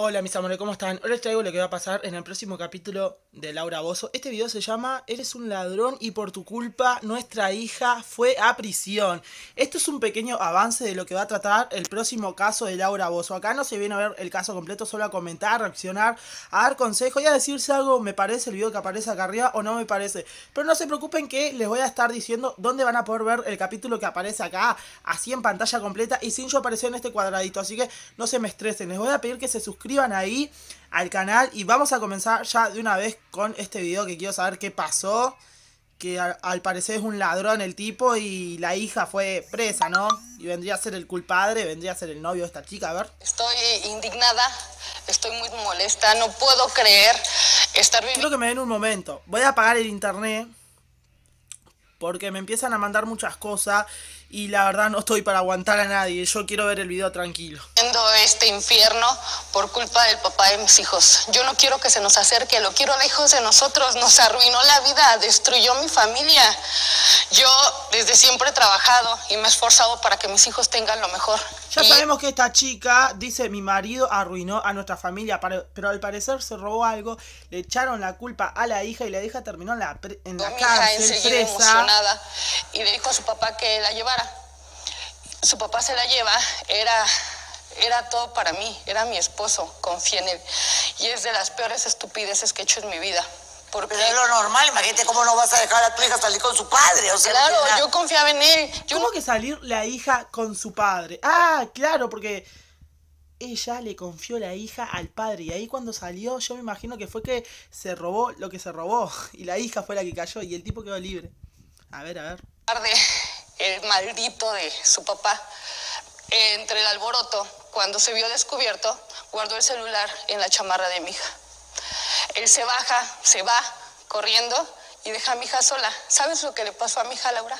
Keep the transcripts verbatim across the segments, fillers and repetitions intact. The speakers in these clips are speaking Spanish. Hola mis amores, ¿cómo están? Hoy les traigo lo que va a pasar en el próximo capítulo de Laura Bozzo. Este video se llama Eres un ladrón y por tu culpa nuestra hija fue a prisión. Esto es un pequeño avance de lo que va a tratar el próximo caso de Laura Bozzo. Acá no se viene a ver el caso completo, solo a comentar, a reaccionar, a dar consejos y a decirse algo me parece el video que aparece acá arriba o no me parece. Pero no se preocupen que les voy a estar diciendo dónde van a poder ver el capítulo que aparece acá, así en pantalla completa y sin yo aparecer en este cuadradito. Así que no se me estresen, les voy a pedir que se suscriban. Suscriban ahí al canal y vamos a comenzar ya de una vez con este video que quiero saber qué pasó. Que al, al parecer es un ladrón el tipo y la hija fue presa, ¿no? Y vendría a ser el culpable, vendría a ser el novio de esta chica, a ver. Estoy indignada, estoy muy molesta, no puedo creer estar viviendo... Quiero que me den un momento, voy a apagar el internet porque me empiezan a mandar muchas cosas y la verdad no estoy para aguantar a nadie, yo quiero ver el video tranquilo. Este infierno por culpa del papá de mis hijos. Yo no quiero que se nos acerque, lo quiero lejos de nosotros, nos arruinó la vida, destruyó mi familia. Yo desde siempre he trabajado y me he esforzado para que mis hijos tengan lo mejor. Ya y... sabemos que esta chica dice, mi marido arruinó a nuestra familia, pero al parecer se robó algo, le echaron la culpa a la hija y la hija terminó en la, pre en la cárcel presa. Y le dijo a su papá que la llevara. Su papá se la lleva, era, era todo para mí, era mi esposo, confié en él. Y es de las peores estupideces que he hecho en mi vida. Porque pero es lo normal, imagínate cómo no vas a dejar a tu hija salir con su padre. O sea, claro, no yo confiaba en él. Yo... ¿Cómo que salir la hija con su padre? Ah, claro, porque ella le confió la hija al padre. Y ahí cuando salió, yo me imagino que fue que se robó lo que se robó. Y la hija fue la que cayó y el tipo quedó libre. A ver, a ver. Tarde, el maldito de su papá, entre el alboroto, cuando se vio descubierto, guardó el celular en la chamarra de mi hija. Él se baja, se va corriendo y deja a mi hija sola. ¿Sabes lo que le pasó a mi hija, Laura?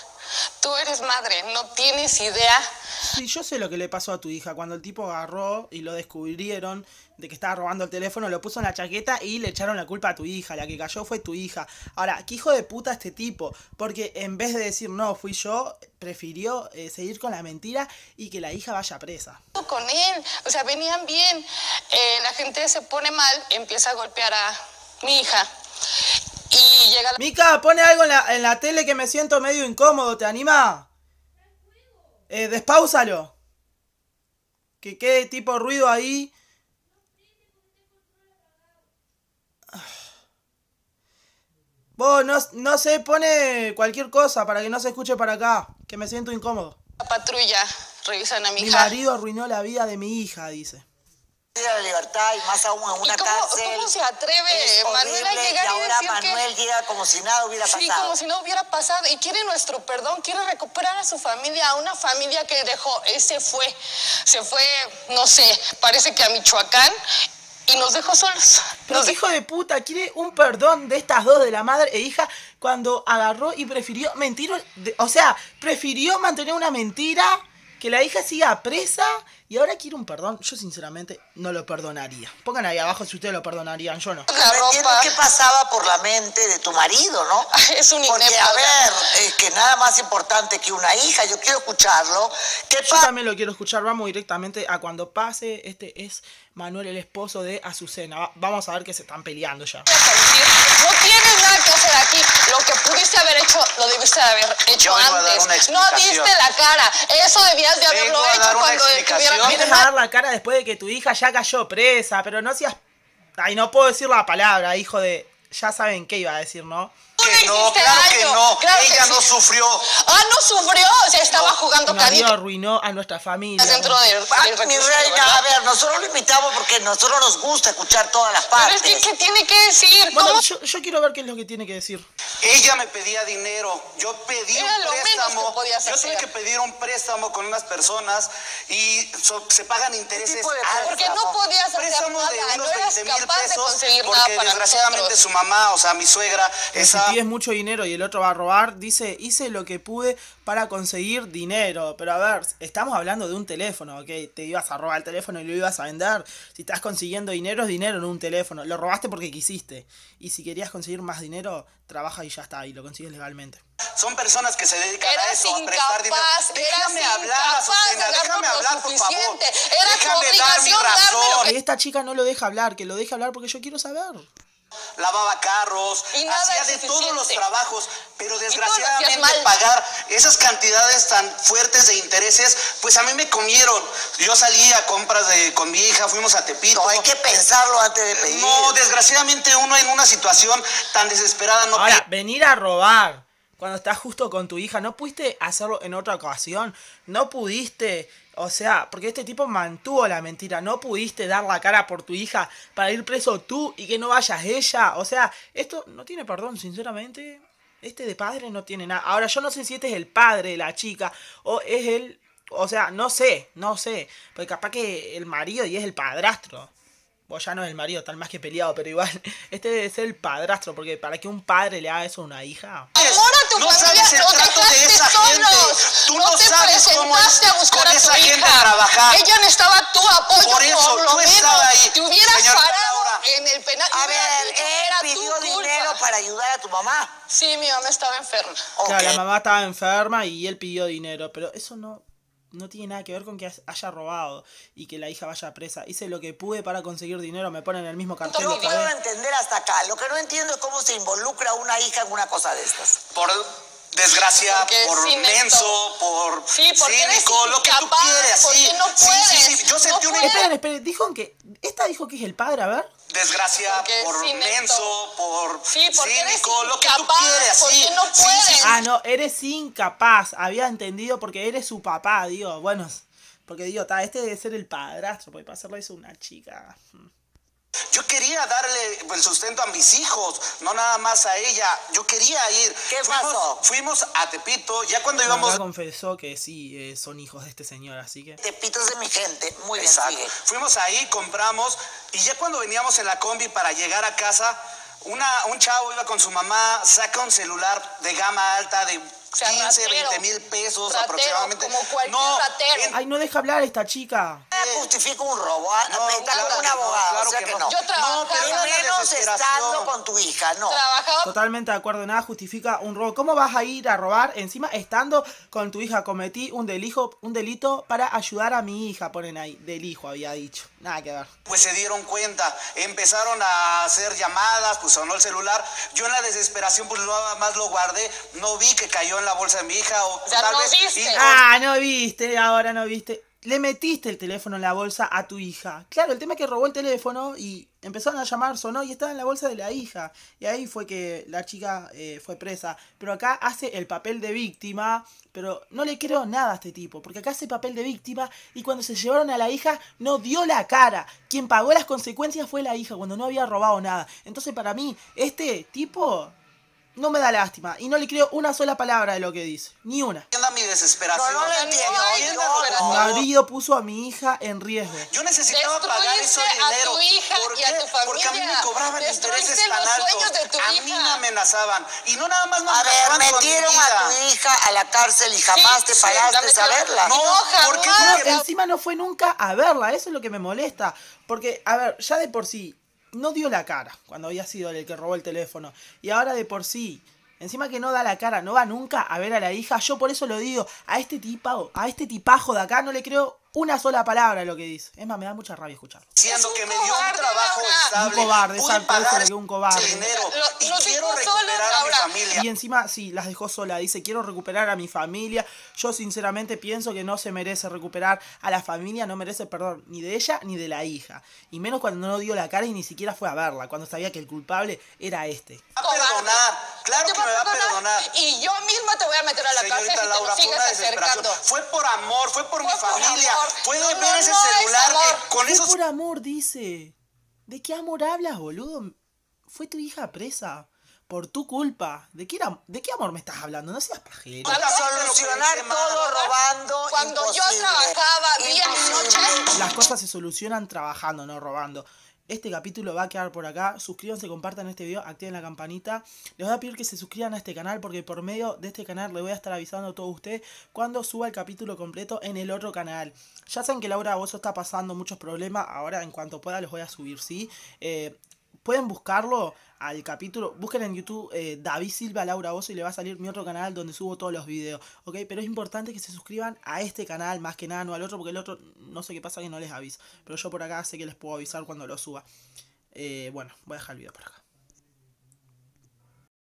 Tú eres madre, no tienes idea. Sí, yo sé lo que le pasó a tu hija. Cuando el tipo agarró y lo descubrieron de que estaba robando el teléfono, lo puso en la chaqueta y le echaron la culpa a tu hija. La que cayó fue tu hija. Ahora, qué hijo de puta este tipo. Porque en vez de decir no, fui yo, prefirió eh, seguir con la mentira y que la hija vaya presa. Con él, o sea, venían bien. Eh, la gente se pone mal, empieza a golpear a mi hija. Y llega la... Mica, pone algo en la, en la tele que me siento medio incómodo, ¿te anima? Eh, despáusalo. Que quede tipo ruido ahí. Vos, no, no sé, pone cualquier cosa para que no se escuche para acá, que me siento incómodo. La patrulla, revisan a mi hija. Mi marido arruinó la vida de mi hija, dice. La libertad y más aún en una ¿Y cómo, cárcel. ¿Cómo se atreve Manuel a llegar y, ahora y decir Manuel que... llega como si nada hubiera pasado? Sí, como si no hubiera pasado. Y quiere nuestro perdón, quiere recuperar a su familia, a una familia que dejó. Él se fue, se fue, no sé, parece que a Michoacán y nos dejó solos. Nos dejó hijo de puta, quiere un perdón de estas dos, de la madre e hija, cuando agarró y prefirió mentir, o sea, prefirió mantener una mentira... Que la hija siga presa y ahora quiere un perdón. Yo sinceramente no lo perdonaría. Pongan ahí abajo si ustedes lo perdonarían, yo no. La ropa. ¿Qué pasaba por la mente de tu marido, no? Es un inepto. Porque a ver, es que nada más importante que una hija. Yo quiero escucharlo. ¿Qué pasa? Yo también lo quiero escuchar. Vamos directamente a cuando pase. Este es Manuel, el esposo de Azucena. Vamos a ver que se están peleando ya. No tienes nada que hacer aquí. Lo que pudiste haber hecho, lo debiste haber hecho antes. No diste la cara. Eso debía de haberlo hecho cuando tuvieron... Vienes a dar la cara después de que tu hija ya cayó presa, pero no seas... Ay, no puedo decir la palabra, hijo de... Ya saben qué iba a decir, ¿no? Que no, claro que no, claro ella que no sí. sufrió. Ah, no sufrió, se estaba no, jugando cariño. Arruinó a nuestra familia. Dentro del, del ah, recurso, mi reina, ¿verdad? A ver, nosotros lo invitamos porque nosotros nos gusta escuchar todas las partes. Pero es que, ¿qué tiene que decir? Bueno, yo, yo quiero ver qué es lo que tiene que decir. Ella me pedía dinero, yo pedí Era un préstamo. Yo tuve que pedir un préstamo con unas personas y so, se pagan intereses. Porque no podías hacer préstamo nada, de unos no eras capaz pesos de conseguir nada para nosotros. Desgraciadamente su mamá, o sea, mi suegra, esa... es mucho dinero y el otro va a robar, dice, hice lo que pude para conseguir dinero. Pero a ver, estamos hablando de un teléfono, que ¿ok? Te ibas a robar el teléfono y lo ibas a vender. Si estás consiguiendo dinero, es dinero en un teléfono. Lo robaste porque quisiste. Y si querías conseguir más dinero, trabaja y ya está, y lo consigues legalmente. Son personas que se dedican eras a eso, incapaz, a prestar dinero. Déjame hablar, Azucena, déjame hablar, por favor. Déjame dar mi razón. Que... Esta chica no lo deja hablar, que lo deje hablar porque yo quiero saber. Lavaba carros, hacía de todos los trabajos, pero desgraciadamente pagar esas cantidades tan fuertes de intereses, pues a mí me comieron. Yo salí a compras de, con mi hija, fuimos a Tepito. No, hay que pensarlo antes de pedir. No, desgraciadamente uno en una situación tan desesperada no... Ahora, venir a robar cuando estás justo con tu hija, ¿no pudiste hacerlo en otra ocasión? No pudiste... O sea, porque este tipo mantuvo la mentira. No pudiste dar la cara por tu hija para ir preso tú y que no vayas ella. O sea, esto no tiene perdón, sinceramente. Este de padre no tiene nada. Ahora, yo no sé si este es el padre de la chica o es el... O sea, no sé, no sé. Porque capaz que el marido y es el padrastro. O ya no es el marido, tal más que peleado, pero igual. Este debe ser el padrastro, porque para que un padre le haga eso a una hija... No sabes el trato de esa gente. Tú no, no sabes cómo es con esa gente trabajar. Ella necesitaba tu apoyo. Por eso por lo tú estabas ahí. Te hubieras Señor, parado Laura. En el penal. A ver, él pidió dinero para ayudar a tu mamá. Sí, mi mamá estaba enferma. Okay. Claro, la mamá estaba enferma y él pidió dinero. Pero eso no, no tiene nada que ver con que haya robado y que la hija vaya a presa. Hice lo que pude para conseguir dinero, me ponen el mismo cartel. Lo puedo entender hasta acá. Lo que no entiendo es cómo se involucra una hija en una cosa de estas. Por desgracia, porque por menso, por sí, cínico, lo que tú quieres. Sí, no puedes, sí, sí, sí. Yo sentí no una... Esperen, esperen, dijo que... Esta dijo que es el padre, a ver. Desgracia, porque por menso, por sí, cínico, lo que tú quieres. Sí, no sí, sí. Ah, no, eres incapaz. Había entendido porque eres su papá, digo. Bueno, porque digo, ta, este debe ser el padrastro, porque para hacerlo eso una chica... Yo quería darle el sustento a mis hijos, no nada más a ella. Yo quería ir. ¿Qué pasó? Fuimos, fuimos a Tepito, ya cuando íbamos... Mamá confesó que sí, eh, son hijos de este señor, así que... Tepito es de mi gente, muy bien. Exacto. Sigue. Fuimos ahí, compramos, y ya cuando veníamos en la combi para llegar a casa, una, un chavo iba con su mamá, saca un celular de gama alta de... quince, veinte mil pesos ratero, aproximadamente. Como cualquier no, ratero. Ay, no deja hablar esta chica. Justifico un robo. No, me está claro con un abogado. No, claro o sea que, que no. Yo trabajaba. No, pero menos estando con tu hija, no. Trabajaba. Totalmente de acuerdo, nada justifica un robo. ¿Cómo vas a ir a robar? Encima, estando con tu hija, cometí un delito, un delito para ayudar a mi hija, ponen ahí. Del hijo, había dicho. Nada que ver. Pues se dieron cuenta. Empezaron a hacer llamadas, pues sonó el celular. Yo en la desesperación, pues nada más lo guardé. No vi que cayó en la bolsa de mi hija o ya tal no vez viste. Y... Ah, no viste, ahora no viste. Le metiste el teléfono en la bolsa a tu hija. Claro, el tema es que robó el teléfono y empezaron a llamar, sonó y estaba en la bolsa de la hija. Y ahí fue que la chica eh, fue presa. Pero acá hace el papel de víctima, pero no le creo nada a este tipo. Porque acá hace papel de víctima y cuando se llevaron a la hija no dio la cara. Quien pagó las consecuencias fue la hija cuando no había robado nada. Entonces para mí, este tipo... No me da lástima y no le creo una sola palabra de lo que dice, ni una. Entienda mi desesperación. No, no lo entiendo. Mi marido puso a mi hija en riesgo. Yo necesitaba destruirse pagar eso dinero. A tu hija ¿Por qué? Y a tu familia. Porque a mí me cobraban intereses tan altos. A mí me amenazaban y no nada más me amenazaban. A ver, metieron a tu hija a la cárcel y jamás sí, te paraste sí, a verla. No, no porque no, encima no fue nunca a verla. Eso es lo que me molesta, porque a ver, ya de por sí no dio la cara cuando había sido el que robó el teléfono. Y ahora de por sí, encima que no da la cara, no va nunca a ver a la hija. Yo por eso lo digo, a este tipo, a este tipajo de acá no le creo una sola palabra de lo que dice. Es más, me da mucha rabia escucharlo. Siendo que me dio un trabajo estable. Un cobarde, exacto, un cobarde. Y quiero recuperar a mi familia. Y encima, sí, las dejó sola. Dice, quiero recuperar a mi familia. Yo sinceramente pienso que no se merece recuperar a la familia. No merece perdón ni de ella ni de la hija. Y menos cuando no dio la cara y ni siquiera fue a verla. Cuando sabía que el culpable era este. A perdonar. Claro que me va a perdonar. Y yo misma te voy a meter a la cárcel si te sigues acercando. Fue por amor, fue por mi familia. Puedo no, ver no, ese no, celular es que con esos... Por amor, dice. ¿De qué amor hablas, boludo? Fue tu hija presa. Por tu culpa. ¿De qué, era... ¿De qué amor me estás hablando? No seas pajero. Para solucionar todo robando. Cuando imposible. Yo trabajaba día y noche. Las cosas se solucionan trabajando, no robando. Este capítulo va a quedar por acá. Suscríbanse, compartan este video, activen la campanita. Les voy a pedir que se suscriban a este canal porque por medio de este canal les voy a estar avisando a todos ustedes cuando suba el capítulo completo en el otro canal. Ya saben que Laura Bozzo está pasando muchos problemas. Ahora en cuanto pueda los voy a subir, ¿sí? Eh, pueden buscarlo al capítulo, busquen en YouTube eh, David Silva Laura Bozzo y le va a salir mi otro canal donde subo todos los videos, ok, pero es importante que se suscriban a este canal más que nada, no al otro, porque el otro no sé qué pasa que no les aviso, pero yo por acá sé que les puedo avisar cuando lo suba. Eh, bueno, voy a dejar el video por acá.